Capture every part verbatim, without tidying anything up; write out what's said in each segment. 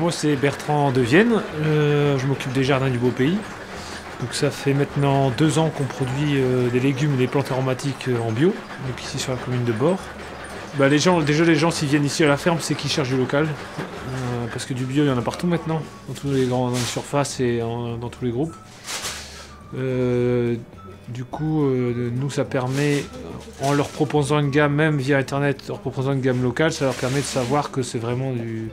Moi c'est Bertrand de Vienne, euh, je m'occupe des jardins du beau pays. Donc ça fait maintenant deux ans qu'on produit euh, des légumes et des plantes aromatiques euh, en bio, donc ici sur la commune de Borre. Bah, les gens, déjà les gens s'ils viennent ici à la ferme, c'est qu'ils cherchent du local, euh, parce que du bio il y en a partout maintenant, dans toutes les grandes surfaces et en, dans tous les groupes. Euh, du coup euh, nous ça permet, en leur proposant une gamme, même via internet, en leur proposant une gamme locale, ça leur permet de savoir que c'est vraiment du...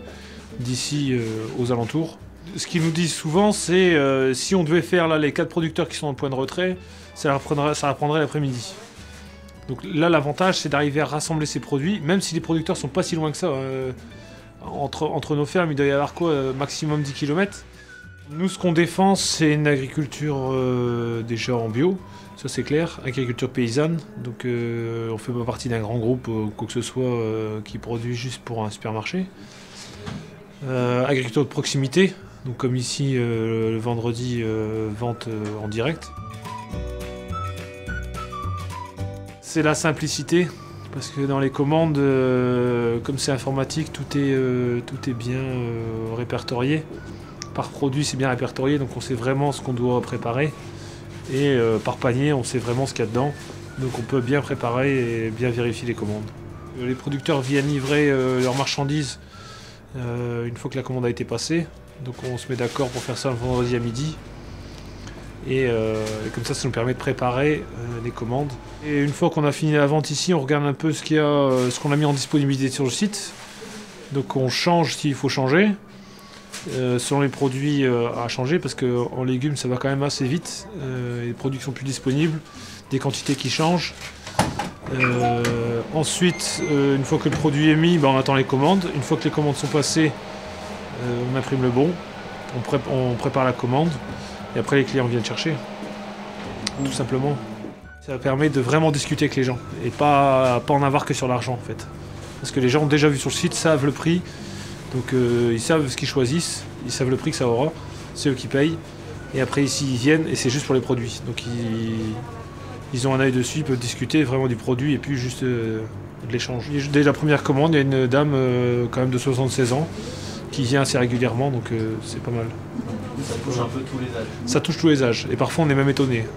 d'ici euh, aux alentours. Ce qu'ils nous disent souvent, c'est euh, si on devait faire là les quatre producteurs qui sont en point de retrait, ça leur prendrait, ça leur prendrait l'après-midi. Donc là, l'avantage, c'est d'arriver à rassembler ces produits, même si les producteurs sont pas si loin que ça. Euh, entre, entre nos fermes, il doit y avoir quoi, euh, maximum dix kilomètres. Nous, ce qu'on défend, c'est une agriculture euh, déjà en bio, ça c'est clair, agriculture paysanne. Donc euh, on fait pas partie d'un grand groupe ou euh, quoi que ce soit euh, qui produit juste pour un supermarché. Euh, agriculture de proximité, donc comme ici euh, le vendredi, euh, vente euh, en direct. C'est la simplicité, parce que dans les commandes, euh, comme c'est informatique, tout est, euh, tout est bien euh, répertorié. Par produit, c'est bien répertorié, donc on sait vraiment ce qu'on doit préparer. Et euh, par panier, on sait vraiment ce qu'il y a dedans, donc on peut bien préparer et bien vérifier les commandes. Les producteurs viennent livrer euh, leurs marchandises Euh, une fois que la commande a été passée, donc on se met d'accord pour faire ça le vendredi à midi, et, euh, et comme ça ça nous permet de préparer euh, les commandes. Et une fois qu'on a fini la vente ici, on regarde un peu ce qu'il y a, euh, ce qu'on a mis en disponibilité sur le site, donc on change s'il faut changer, euh, selon les produits euh, à changer, parce qu'en légumes ça va quand même assez vite, euh, les produits qui sont plus disponibles, des quantités qui changent. Euh, ensuite, euh, une fois que le produit est mis, ben on attend les commandes. Une fois que les commandes sont passées, euh, on imprime le bon, on, pré on prépare la commande, et après les clients viennent chercher, tout simplement. Ça permet de vraiment discuter avec les gens, et pas, pas en avoir que sur l'argent en fait. Parce que les gens ont déjà vu sur le site, savent le prix, donc euh, ils savent ce qu'ils choisissent, ils savent le prix que ça aura, c'est eux qui payent, et après ici ils viennent, et c'est juste pour les produits. Donc ils... Ils ont un œil dessus, ils peuvent discuter vraiment du produit et puis juste euh, de l'échange. Dès la première commande, il y a une dame euh, quand même de soixante-seize ans qui vient assez régulièrement, donc euh, c'est pas mal. Ça touche un peu tous les âges. Ça touche tous les âges, et parfois on est même étonné.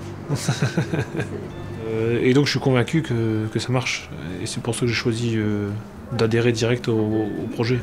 euh, et donc je suis convaincu que, que ça marche, et c'est pour ça que j'ai choisi euh, d'adhérer direct au, au projet.